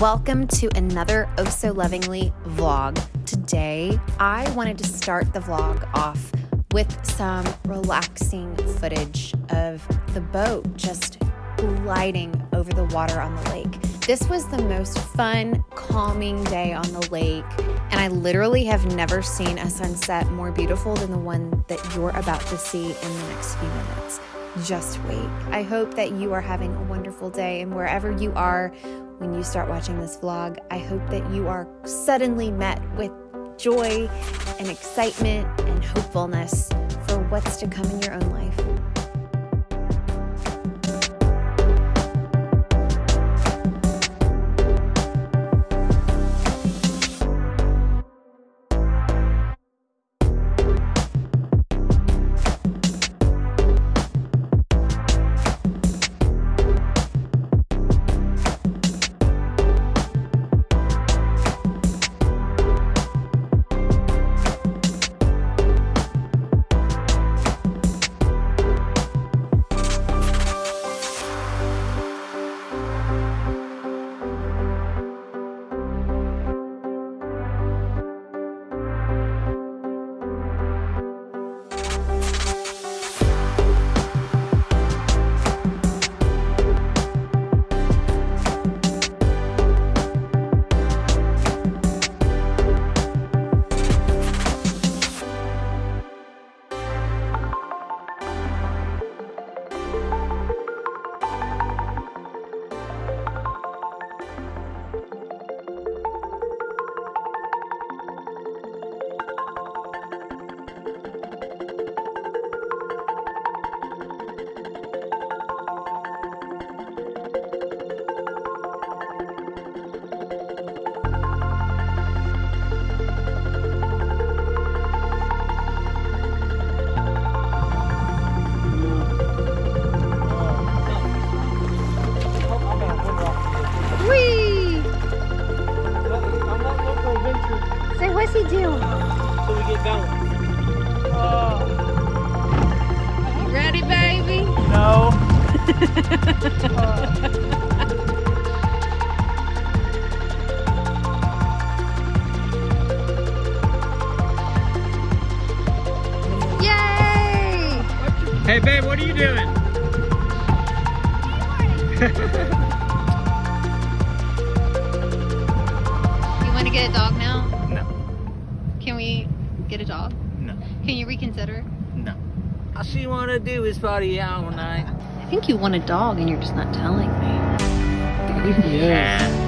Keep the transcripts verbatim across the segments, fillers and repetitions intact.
Welcome to another Oh So Lovingly vlog. Today, I wanted to start the vlog off with some relaxing footage of the boat just gliding over the water on the lake. This was the most fun, calming day on the lake, and I literally have never seen a sunset more beautiful than the one that you're about to see in the next few minutes. Just wait. I hope that you are having a wonderful day, and wherever you are when you start watching this vlog, I hope that you are suddenly met with joy and excitement and hopefulness for what's to come in your own life. What's he doing? So we get going. Oh. You ready, baby? No. Oh. Yay! Hey, babe, what are you doing? You want to get a dog now? Can we get a dog? No. Can you reconsider? No. All she want to do is party all night. I think you want a dog and you're just not telling me. Yeah.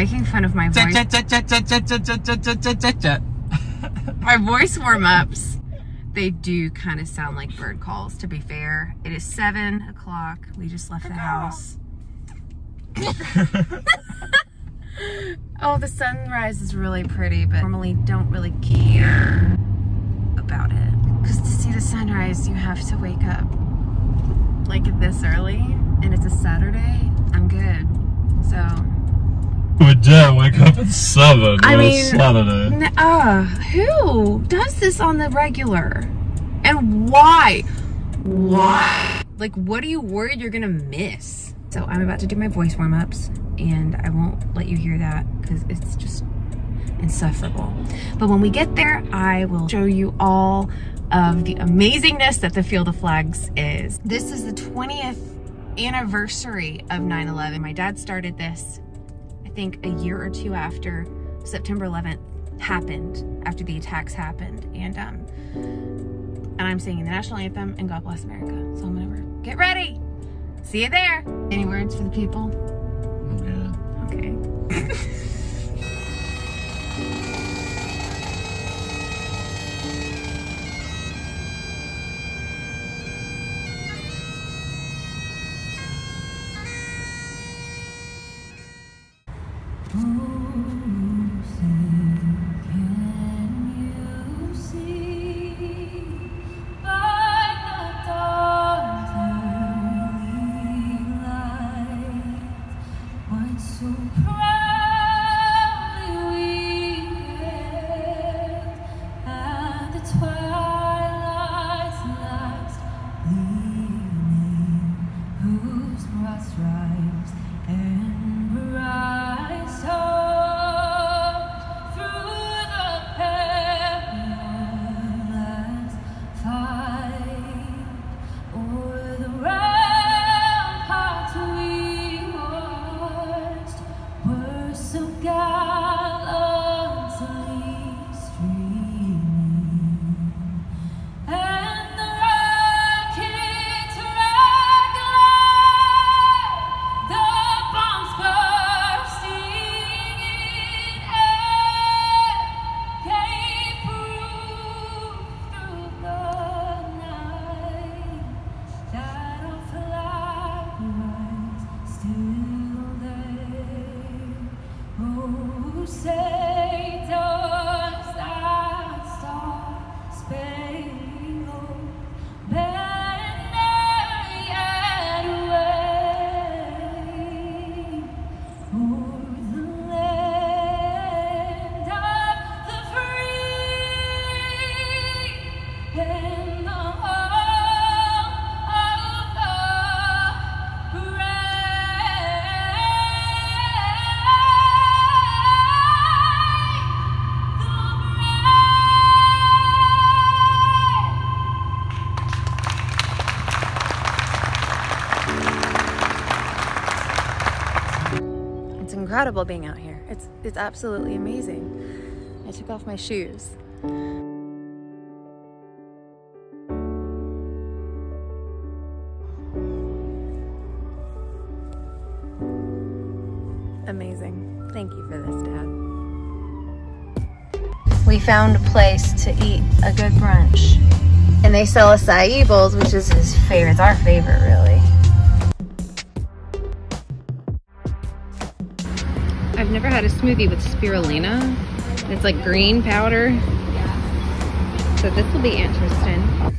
making fun of my voice. My voice warm-ups, they do kind of sound like bird calls, to be fair. It is seven o'clock. We just left the house. Oh, the sunrise is really pretty, but normally don't really care about it. Because to see the sunrise, you have to wake up like this early, and it's a Saturday. I'm good, so. Would Dad wake up at seven I on mean, a Saturday? Uh, who does this on the regular? And why? Why? Like, what are you worried you're gonna miss? So I'm about to do my voice warm-ups, and I won't let you hear that because it's just insufferable. But when we get there, I will show you all of the amazingness that the Field of Flags is. This is the twentieth anniversary of nine eleven. My dad started this, I think, a year or two after September eleventh happened, after the attacks happened. And, um, and I'm singing the National Anthem and God Bless America. So I'm gonna get ready. See you there. Any words for the people? Okay. Okay. Incredible being out here. It's it's absolutely amazing. I took off my shoes. Amazing. Thank you for this, Dad. We found a place to eat a good brunch. And they sell acai bowls, which is his favorite. It's our favorite, really. I've never had a smoothie with spirulina. It's like green powder. Yeah. So this will be interesting.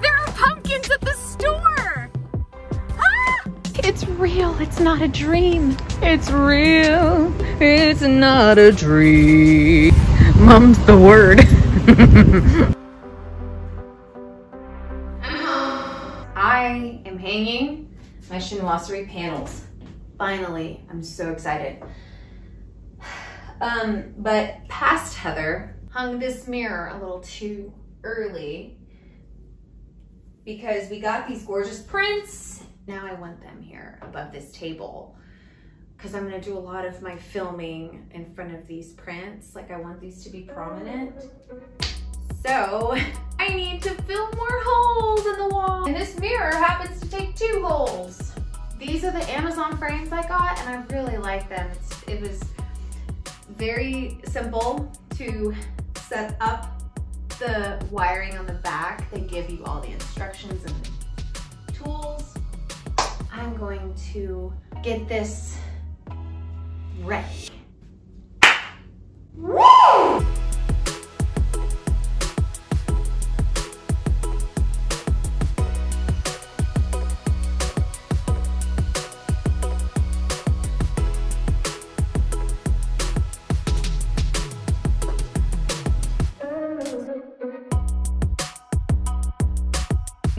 There are pumpkins at the store! Ah! It's real, it's not a dream. It's real, it's not a dream. Mom's the word. I am hanging my Chinoiserie panels. Finally, I'm so excited. Um, but past Heather hung this mirror a little too early because we got these gorgeous prints. Now I want them here above this table because I'm going to do a lot of my filming in front of these prints. Like, I want these to be prominent. So I need to fill more holes in the wall. And this mirror happens to take two holes. These are the Amazon frames I got and I really like them. It's, it was very simple to set up the wiring on the back. They give you all the instructions and the tools. I'm going to get this ready. Woo!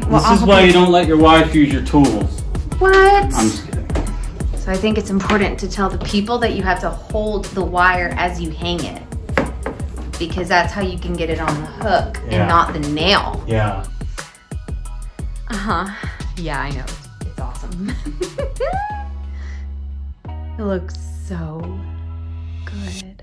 This is why you don't let your wife use your tools. What? I'm just kidding. So I think it's important to tell the people that you have to hold the wire as you hang it, because that's how you can get it on the hook yeah. and not the nail. Yeah. Uh-huh. Yeah, I know. It's awesome. It looks so good.